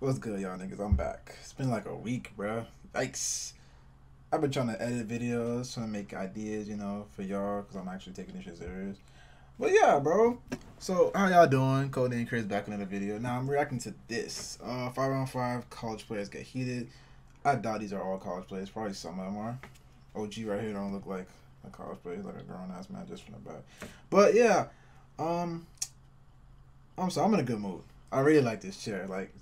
What's good, y'all niggas? I'm back. It's been like a week, bruh. Yikes. I've been trying to edit videos, trying to make ideas, you know, for y'all, because I'm actually taking this shit serious. But yeah, bro. So, how y'all doing? Cody and Chris back in another video. Now, I'm reacting to this. 5 on 5, college players get heated. I doubt these are all college players. Probably some of them are. OG right here don't look like a college player. He's like a grown-ass man just from the back. But yeah, I'm in a good mood. I really like this chair. Like,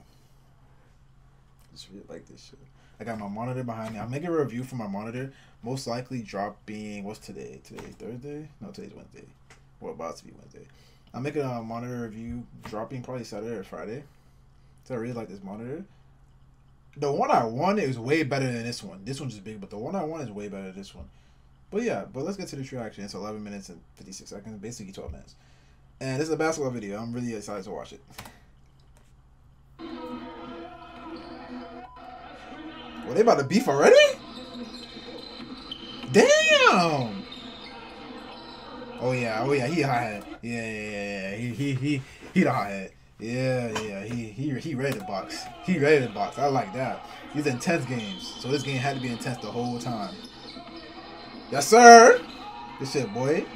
really like this shit. I got my monitor behind me. I'm making a review for my monitor. most likely drop being, what's today? Today's Thursday? No, today's Wednesday. Well, about to be Wednesday. I'm making a monitor review dropping probably Saturday or Friday. So I really like this monitor. The one I wanted is way better than this one. This one's just big, but the one I want is way better than this one. But yeah, but let's get to this reaction. It's 11 minutes and 56 seconds, basically 12 minutes. And this is a basketball video. I'm really excited to watch it. Well, they about to beef already? Damn! Oh yeah, he a hothead. Yeah. He the hothead. Yeah, he ready to box. He ready to box. I like that. These intense games, so this game had to be intense the whole time. Yes, sir. This shit, boy.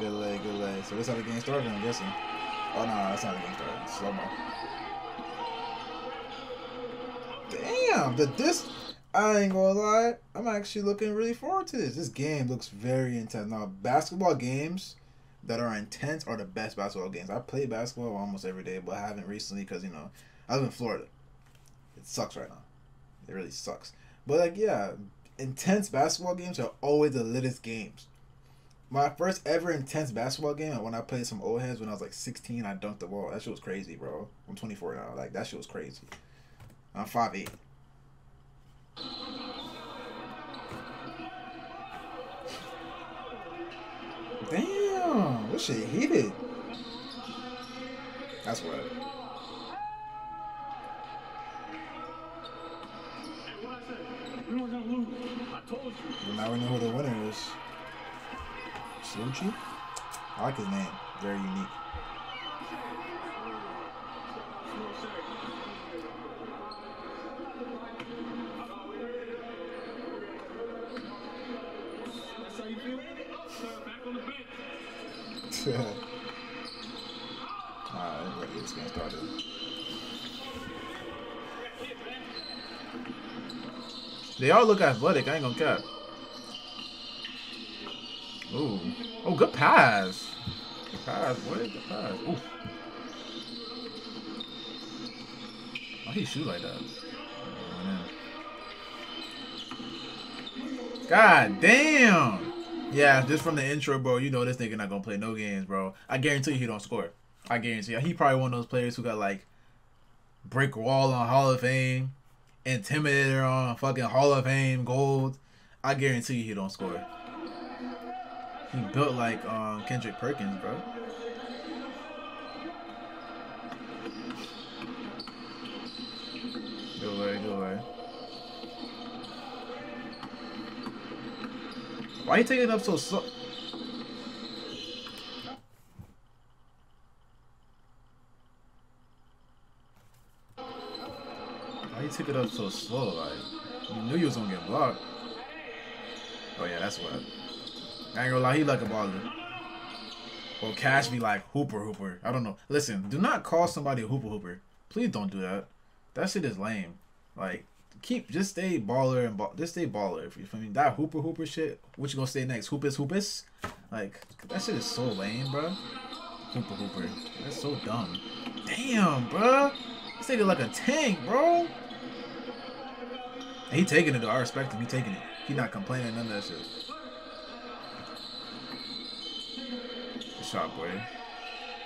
Good leg. So this how the game started, I'm guessing. Oh, no, that's not how the game started. It's slow-mo. Damn, I ain't gonna lie, I'm actually looking really forward to this. This game looks very intense. Now, basketball games that are intense are the best basketball games. I play basketball almost every day, but I haven't recently because, you know, I live in Florida. It sucks right now. It really sucks. But, like, yeah, intense basketball games are always the littest games. My first ever intense basketball game, when I played some old heads when I was like 16, I dunked the ball. That shit was crazy, bro. I'm 24 now. Like, that shit was crazy. I'm 5'8". Damn, this shit heated. That's what. But now we know who the winner is. Suchi? I like his name. Very unique. That's how you feel? Back on the bench. Alright, let's get this game started. They all look athletic, I ain't gonna cap. Ooh. Oh, good pass. Good pass, boy. Good pass. Ooh. Why he shoot like that? Oh, man. God damn. Yeah, just from the intro, bro, you know this nigga not gonna play no games, bro. I guarantee you he don't score. I guarantee you. He probably one of those players who got, like, brick wall on Hall of Fame, Intimidator on fucking Hall of Fame gold. I guarantee you he don't score. He built like Kendrick Perkins, bro. Go away. Why are you taking it up so slow? Why you took it up so slow? Like, you knew you was gonna get blocked. Oh yeah, that's what. I ain't gonna lie, he like a baller. Well, Cash be like, hooper. I don't know. Listen, do not call somebody a hooper. Please don't do that. That shit is lame. Like, just stay baller and ball. Just stay baller, if you feel me. That hooper shit, what you gonna say next? Hoopus? Like, that shit is so lame, bro. Hooper. That's so dumb. Damn, bro. This nigga like a tank, bro. And he taking it, though. I respect him. He taking it. He not complaining, none of that shit. Shot, boy.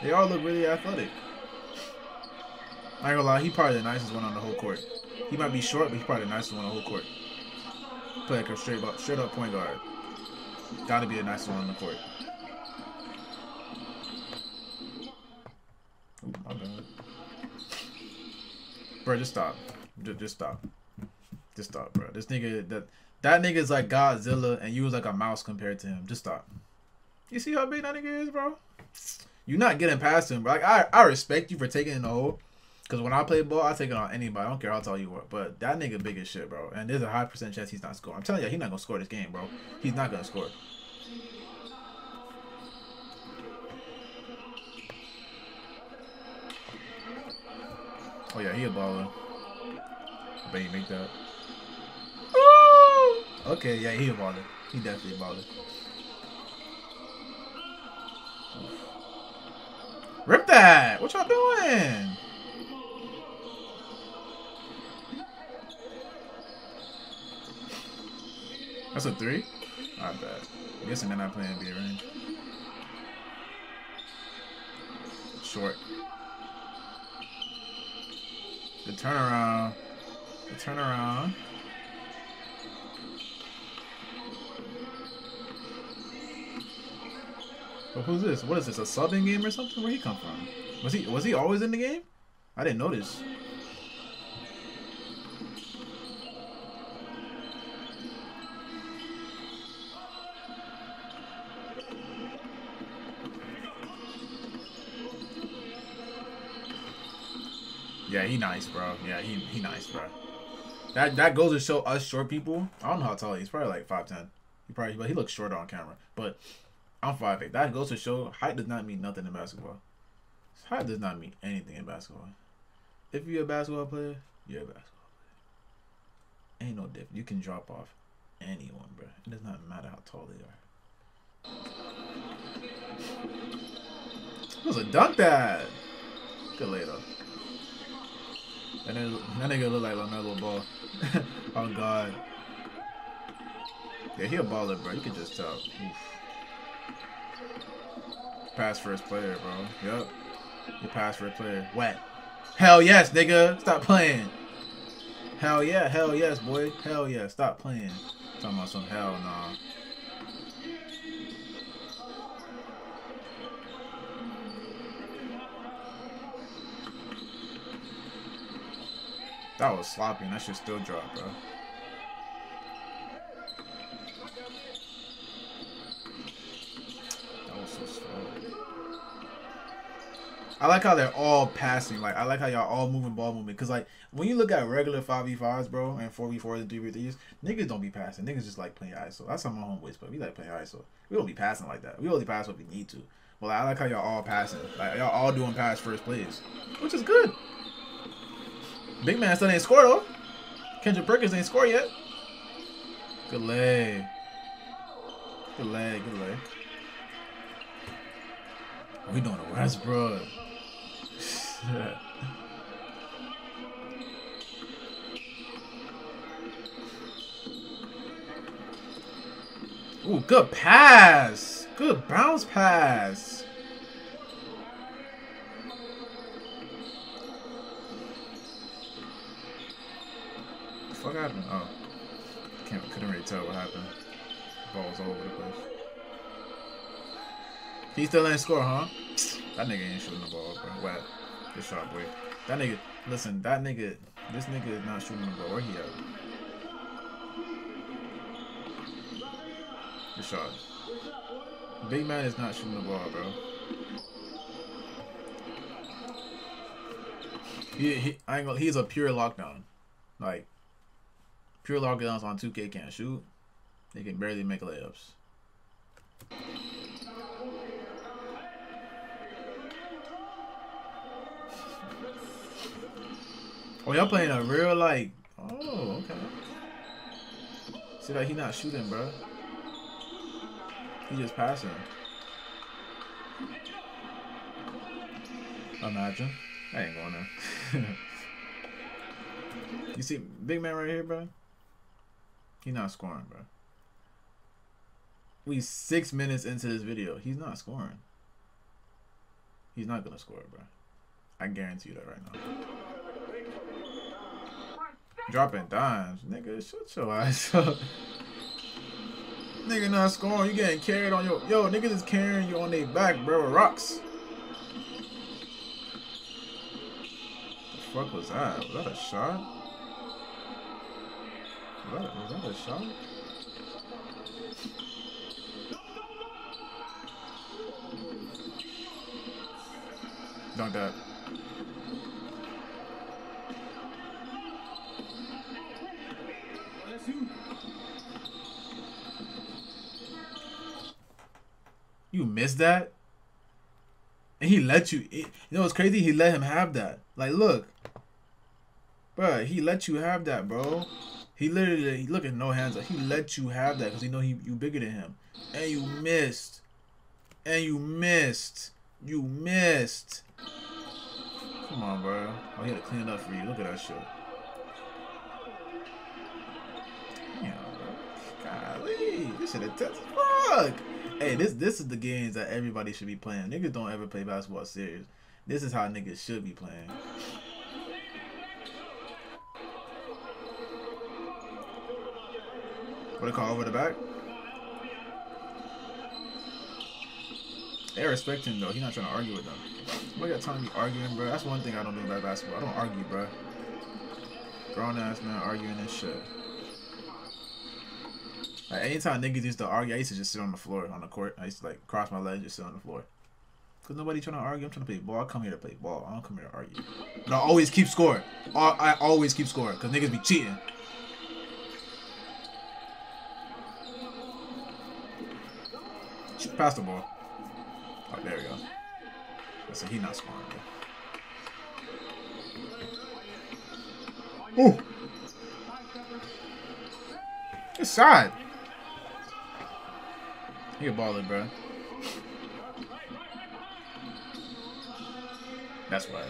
They all look really athletic. I ain't gonna lie, he probably the nicest one on the whole court. He might be short, but he probably the nicest one on the whole court. Play like a straight up point guard. Gotta be the nicest one on the court. Ooh, my bad. Bro, just stop. Just stop, bro. This nigga, that nigga's like Godzilla, and you was like a mouse compared to him. Just stop. You see how big that nigga is, bro? You're not getting past him, bro. Like, I respect you for taking in the hole. Because when I play ball, I take it on anybody. I don't care how tall you are. But that nigga big as shit, bro. And there's a high % chance he's not scoring. I'm telling you, he's not going to score this game, bro. He's not going to score. Oh, yeah, he a baller. I bet he make that. Ooh! Okay, yeah, he a baller. He definitely a baller. Rip that! What y'all doing? That's a 3? Not bad. I'm guessing they're not playing B range. Short. The turnaround. The turnaround. But who's this? What is this? A sub in game or something? Where'd he come from? Was he always in the game? I didn't notice. Yeah, he nice, bro. Yeah, he nice, bro. That goes to show us short people. I don't know how tall he is. Probably like 5'10". He probably, but he looks short on camera. But I'm 5'8". That goes to show height does not mean nothing in basketball. Height does not mean anything in basketball. If you're a basketball player, you're a basketball player. Ain't no difference. You can drop off anyone, bro. It does not matter how tall they are. It was a dunk that. Good later. And then that nigga look like LaMelo Ball. Oh God. Yeah, he a baller, bro. You can just tell. Oof. Pass first player, bro. Yup. You pass first player. Wet. Hell yes, nigga. Stop playing. Hell yeah. Hell yes, boy. Hell yeah. Stop playing. Talking about some hell nah. That was sloppy, and that should still drop, bro. That was so slow. I like how they're all passing. Like, I like how y'all all moving ball movement. Because, like, when you look at regular 5v5s, bro, and 4v4s and 3v3s, niggas don't be passing. Niggas just like playing ISO. That's how my homeboys play. We like playing ISO. We don't be passing like that. We only pass what we need to. But, like, I like how y'all all passing. Like, y'all all doing pass first plays, which is good. Big man still ain't scored though. Kendrick Perkins ain't scored yet. Good leg. Good leg, good leg. We doing a Westbrook. Ooh, good pass. Good bounce pass. What happened? Oh, couldn't really tell what happened. Ball was all over the place. He still ain't score, huh? That nigga ain't shooting the ball, bro. Wow, good shot, boy. That nigga, listen, that nigga, this nigga is not shooting the ball. Where he at? Good shot. Big man is not shooting the ball, bro. He's a pure lockdown, like. Pure lockdowns on 2K can't shoot. They can barely make layups. Oh, y'all playing a real like. Oh, okay. See, like he not shooting, bro. He just passing. Imagine. I ain't going there. You see, big man right here, bro. He's not scoring, bro. We 6 minutes into this video. He's not scoring. He's not going to score, bro. I guarantee you that right now. Dropping dimes. Nigga, shut your ass up. Nigga not scoring. You getting carried on your... Yo, niggas is carrying you on their back, bro. With rocks. The fuck was that? Was that a shot? Was that a shot? something like that. You missed that? And he let you. You know what's crazy? He let him have that. Like, look. Bruh, he let you have that, bro. He literally, look at no hands up. He let you have that because he know you bigger than him. And you missed. And you missed. You missed. Come on, bro. Oh, he had to clean it up for you. Look at that shit. Damn, bro. Golly. This shit is tough as fuck. Hey, this is the games that everybody should be playing. Niggas don't ever play basketball serious. This is how niggas should be playing. What a call over the back. They respect him, though. He's not trying to argue with them. Why you got time to be arguing, bro? That's one thing I don't do about basketball. I don't argue, bro. Grown-ass man arguing and shit. Like, anytime niggas used to argue, I used to just sit on the floor, on the court. I used to, like, cross my legs and just sit on the floor. Because nobody trying to argue. I'm trying to play ball. I come here to play ball. I don't come here to argue. But I always keep score. I always keep score. Because niggas be cheating. Pass the ball. Oh, there we go. Listen, he's not scoring, bro. Ooh! Good side! He a baller, bro. That's why.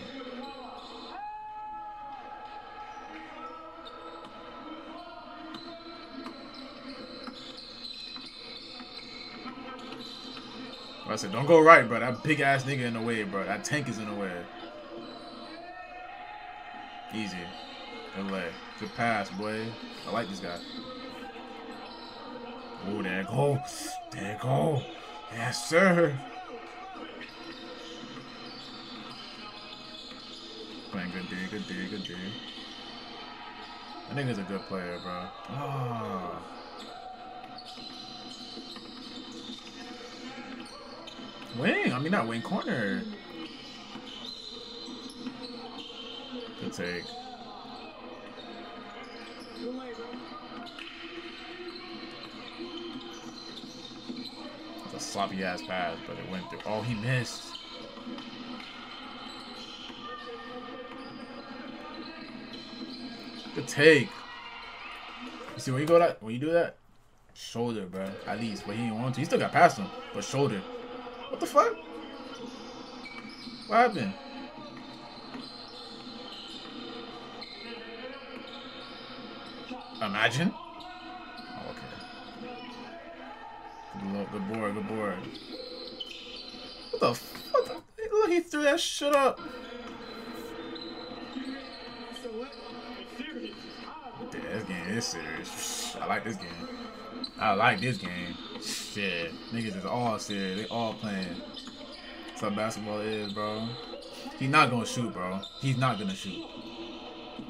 I said, don't go right, bro. That big ass nigga in the way, bro. That tank is in the way. Easy. Good leg. Good pass, boy. I like this guy. Oh, there it go. There it go. Yes, sir. Playing good D, good D, good D. That nigga's a good player, bro. Oh. Wing, I mean not wing, corner. Good take. That's a sloppy ass pass, but it went through. Oh, he missed. Good take. You see when you go that, when you do that, shoulder, bro. At least, but he didn't want to. He still got past him, but shoulder. What the fuck? What happened? Imagine? Oh, okay. Good board, good board. What the fuck? Look, he threw that shit up. Dude, this game is serious. I like this game. I like this game. Shit. Niggas is all serious. They all playing. That's how basketball is, bro. He's not gonna shoot, bro. He's not gonna shoot.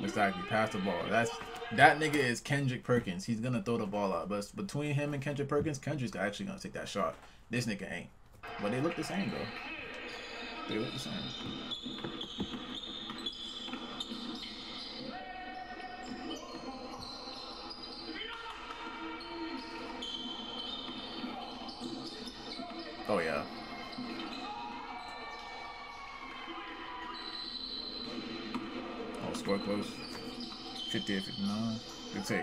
Exactly. Pass the ball. That nigga is Kendrick Perkins. He's gonna throw the ball out. But between him and Kendrick Perkins, Kendrick's actually gonna take that shot. This nigga ain't. But they look the same, bro. They look the same. Oh, yeah. Oh, score close. 50, 59. Good take.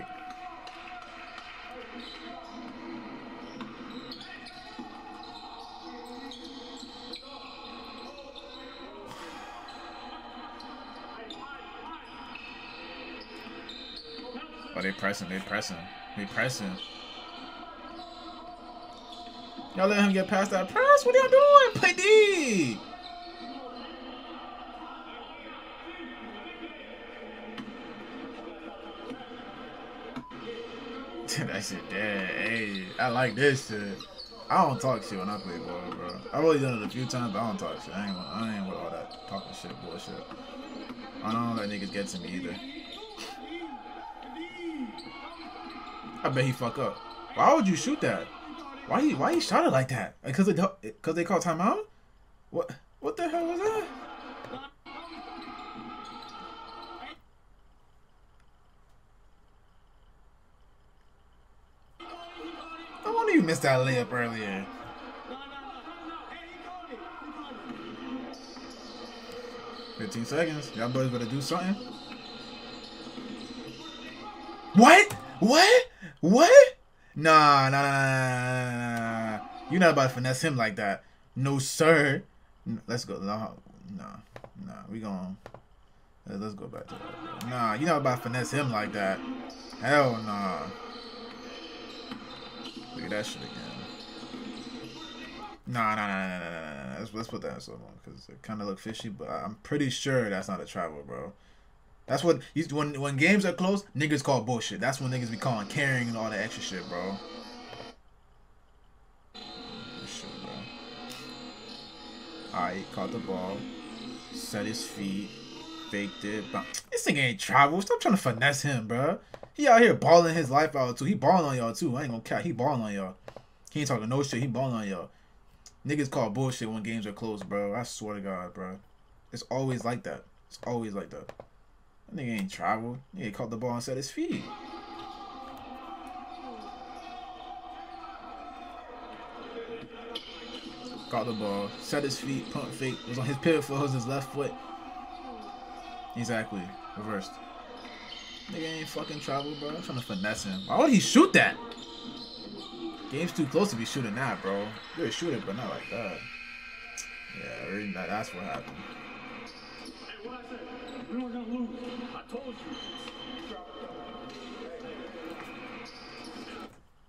Oh, they pressing, they pressing. They pressing. Y'all let him get past that press? What are y'all doing? Play D! That shit dead. Hey, I like this shit. I don't talk shit when I play ball, bro. I've only done it a few times, but I don't talk shit. I ain't with all that talking shit bullshit. I don't let niggas get to me either. I bet he fuck up. Why would you shoot that? Why he shot it like that? Because they called timeout? What the hell was that? No wonder you missed that layup earlier. Seconds. Y'all boys better do something. What? What? What? Nah. You're not about to finesse him like that. No, sir. Let's go. Nah. We going. Let's go back to that. Nah, you're not about to finesse him like that. Hell nah. Look at that shit again. Nah. Let's put that in so long because it kind of looked fishy, but I'm pretty sure that's not a travel, bro. That's what when games are close, niggas call bullshit. That's when niggas be calling carrying and all that extra shit, bro. Alright, caught the ball, set his feet, faked it. But this nigga ain't travel. Stop trying to finesse him, bro. He out here balling his life out too. He balling on y'all too. I ain't gonna cap. He balling on y'all. He ain't talking no shit. He balling on y'all. Niggas call bullshit when games are close, bro. I swear to God, bro. It's always like that. It's always like that. That nigga ain't travel. Nigga caught the ball and set his feet. Caught the ball, set his feet, pump fake. It was on his pivot foot, it was his left foot. Exactly. Reversed. Nigga ain't fucking travel, bro. I'm trying to finesse him. Why would he shoot that? Game's too close to be shooting that, bro. You're a shooter, but not like that. Yeah, really not, that's what happened. Hey, what I said? We were gonna lose. I told you.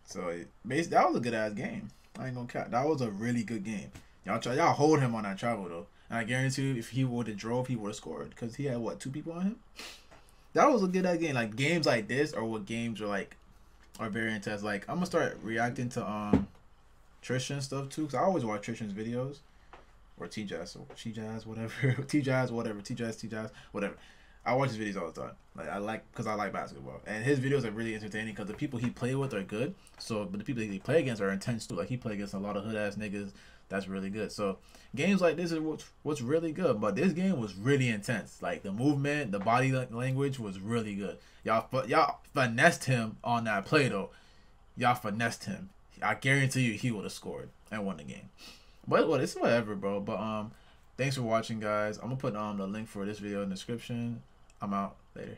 So basically, that was a good ass game. I ain't gonna cap. That was a really good game. Y'all hold him on that travel though, and I guarantee you, if he would have drove, he would have scored because he had what, 2 people on him. That was a good ass game. Like games like this are what games are like. Are very intense. Like I'm gonna start reacting to Trishan stuff too, cause I always watch Trishan's videos or T Jazz, whatever. I watch his videos all the time. Like I like basketball, and his videos are really entertaining because the people he play with are good. So, but the people he play against are intense too. Like he play against a lot of hood ass niggas. That's really good. So games like this is what's really good. But this game was really intense. Like the movement, the body language was really good. Y'all finessed him on that play though. Y'all finessed him. I guarantee you he would have scored and won the game. But well, it's whatever, bro. But thanks for watching, guys. I'm gonna put the link for this video in the description. I'm out. Later.